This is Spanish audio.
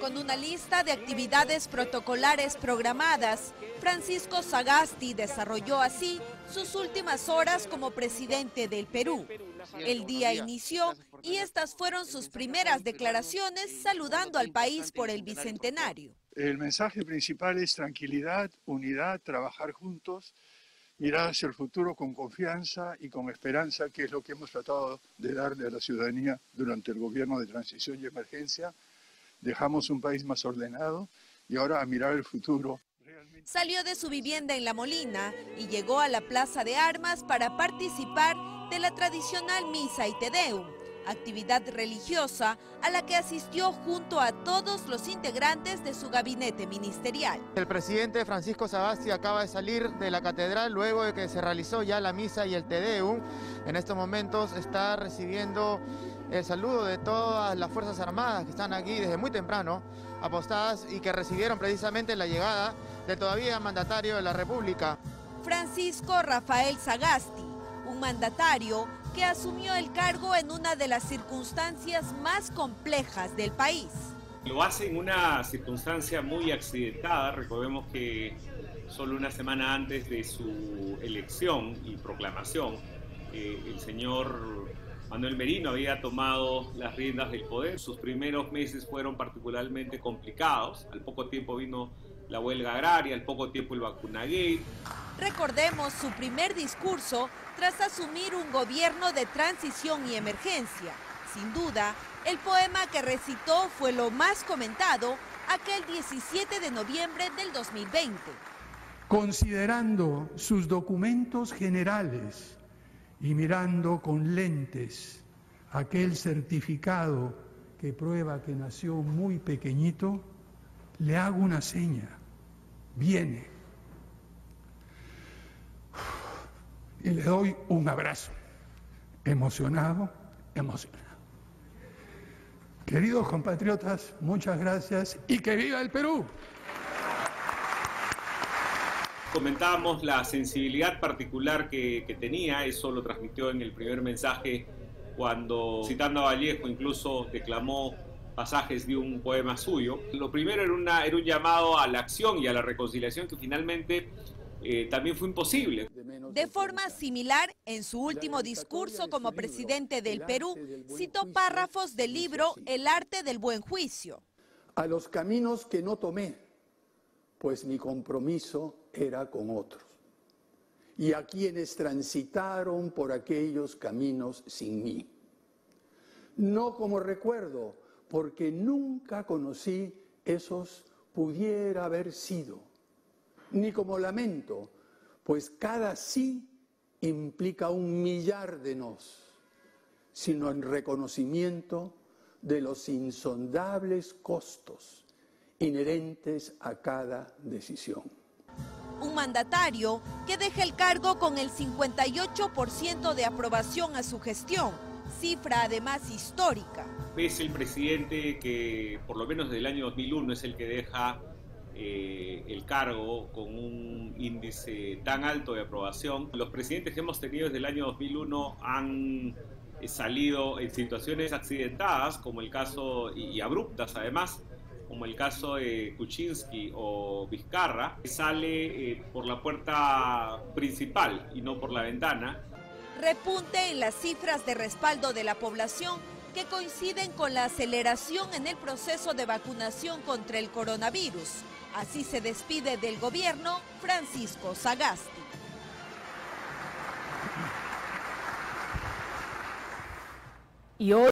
Con una lista de actividades protocolares programadas, Francisco Sagasti desarrolló así sus últimas horas como presidente del Perú. El día inició y estas fueron sus primeras declaraciones saludando al país por el Bicentenario. El mensaje principal es tranquilidad, unidad, trabajar juntos, mirar hacia el futuro con confianza y con esperanza, que es lo que hemos tratado de darle a la ciudadanía durante el gobierno de transición y emergencia. Dejamos un país más ordenado y ahora a mirar el futuro. Salió de su vivienda en La Molina y llegó a la Plaza de Armas para participar de la tradicional misa y Te Deum, actividad religiosa a la que asistió junto a todos los integrantes de su gabinete ministerial. El presidente Francisco Sagasti acaba de salir de la catedral luego de que se realizó ya la misa y el Te Deum. En estos momentos está recibiendo el saludo de todas las Fuerzas Armadas que están aquí desde muy temprano, apostadas y que recibieron precisamente la llegada del todavía mandatario de la República. Francisco Rafael Sagasti, un mandatario que asumió el cargo en una de las circunstancias más complejas del país. Lo hace en una circunstancia muy accidentada. Recordemos que solo una semana antes de su elección y proclamación, el señor Manuel Merino había tomado las riendas del poder. Sus primeros meses fueron particularmente complicados. Al poco tiempo vino la huelga agraria, al poco tiempo el vacunagate. Recordemos su primer discurso tras asumir un gobierno de transición y emergencia. Sin duda, el poema que recitó fue lo más comentado aquel 17 de noviembre del 2020. Considerando sus documentos generales y mirando con lentes aquel certificado que prueba que nació muy pequeñito, le hago una seña, viene, y le doy un abrazo, emocionado, emocionado. Queridos compatriotas, muchas gracias y que viva el Perú. Comentábamos la sensibilidad particular que tenía, eso lo transmitió en el primer mensaje cuando, citando a Vallejo, incluso declamó pasajes de un poema suyo. Lo primero era un llamado a la acción y a la reconciliación que finalmente también fue imposible. De forma similar, en su último discurso como presidente del Perú, citó párrafos del libro El Arte del Buen Juicio. A los caminos que no tomé, pues mi compromiso era con otros, y a quienes transitaron por aquellos caminos sin mí. No como recuerdo, porque nunca conocí esos pudiera haber sido, ni como lamento, pues cada sí implica un millar de nos, sino en reconocimiento de los insondables costos inherentes a cada decisión. Un mandatario que deja el cargo con el 58% de aprobación a su gestión, cifra además histórica. Es el presidente que, por lo menos desde el año 2001, es el que deja el cargo con un índice tan alto de aprobación. Los presidentes que hemos tenido desde el año 2001 han salido en situaciones accidentadas, como el caso, y abruptas además, como el caso de Kuczynski o Vizcarra, que sale por la puerta principal y no por la ventana. Repunte en las cifras de respaldo de la población que coinciden con la aceleración en el proceso de vacunación contra el coronavirus. Así se despide del gobierno Francisco Sagasti. Y hoy